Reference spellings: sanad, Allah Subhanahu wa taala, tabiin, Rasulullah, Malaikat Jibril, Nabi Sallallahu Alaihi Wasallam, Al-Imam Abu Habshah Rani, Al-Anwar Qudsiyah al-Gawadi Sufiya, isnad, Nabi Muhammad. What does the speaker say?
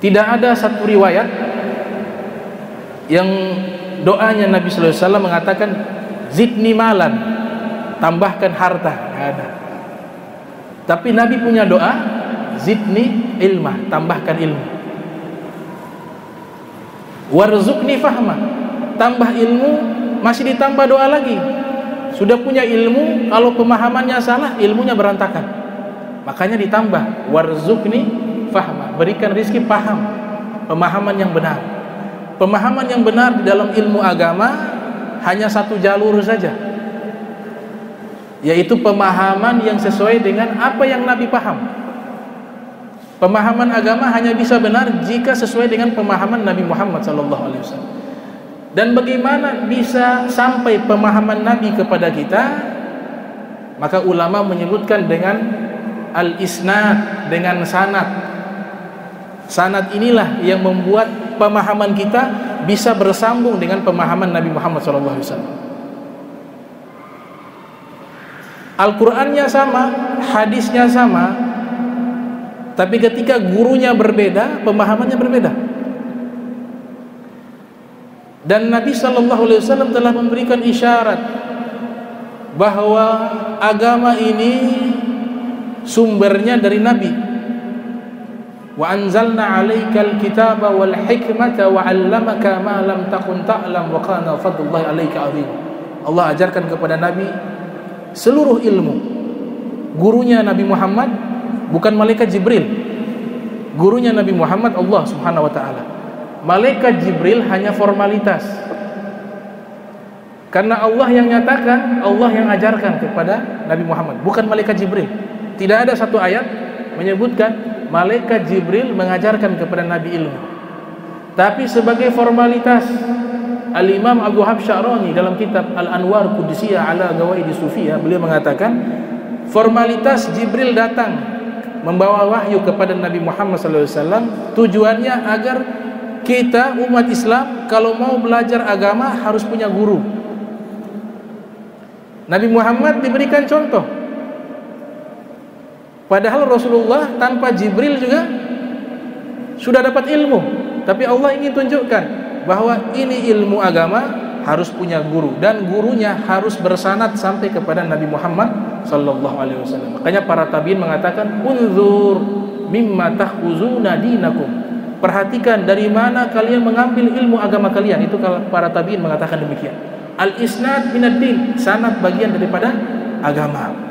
Tidak ada satu riwayat yang doanya Nabi Sallallahu Alaihi Wasallam mengatakan zidni malan, tambahkan harta, tidak ada. Tapi Nabi punya doa zidni ilmah, tambahkan ilmu, warzuqni fahmah, tambah ilmu, masih ditambah doa lagi. Sudah punya ilmu, kalau pemahamannya salah, ilmunya berantakan. Makanya ditambah warzuqni fahma, berikan rizki paham, pemahaman yang benar. Pemahaman yang benar di dalam ilmu agama hanya satu jalur saja, yaitu pemahaman yang sesuai dengan apa yang Nabi paham. Pemahaman agama hanya bisa benar jika sesuai dengan pemahaman Nabi Muhammad Sallallahu Alaihi Wasallam. Dan bagaimana bisa sampai pemahaman Nabi kepada kita? Maka ulama menyebutkan dengan al-isnad, dengan sanad. Sanad inilah yang membuat pemahaman kita bisa bersambung dengan pemahaman Nabi Muhammad SAW. Al-Qur'annya sama, hadisnya sama, tapi ketika gurunya berbeda, pemahamannya berbeda. Dan Nabi SAW telah memberikan isyarat bahwa agama ini sumbernya dari Nabi. Wa anzalna 'alaikal kitaba wal hikmata wa 'allamaka ma lam takun ta'lam wa kana fadlullahi 'alaika 'azim. Allah ajarkan kepada Nabi seluruh ilmu. Gurunya Nabi Muhammad bukan malaikat Jibril. Gurunya Nabi Muhammad Allah Subhanahu wa taala. Malaikat Jibril hanya formalitas. Karena Allah yang nyatakan, Allah yang ajarkan kepada Nabi Muhammad, bukan malaikat Jibril. Tidak ada satu ayat menyebutkan malaikat Jibril mengajarkan kepada Nabi ilmu, tapi sebagai formalitas. Al-Imam Abu Habshah Rani dalam kitab Al-Anwar Qudsiyah al-Gawadi Sufiya, beliau mengatakan formalitas Jibril datang membawa wahyu kepada Nabi Muhammad SAW, tujuannya agar kita umat Islam kalau mau belajar agama harus punya guru. Nabi Muhammad diberikan contoh. Padahal Rasulullah tanpa Jibril juga sudah dapat ilmu, tapi Allah ingin tunjukkan bahwa ini ilmu agama harus punya guru, dan gurunya harus bersanad sampai kepada Nabi Muhammad Sallallahu Alaihi Wasallam. Makanya para tabiin mengatakan, unzur mimma tahuzuna dinakum, perhatikan dari mana kalian mengambil ilmu agama kalian. Itu para tabiin mengatakan demikian. Al isnad minad din, sanad bagian daripada agama.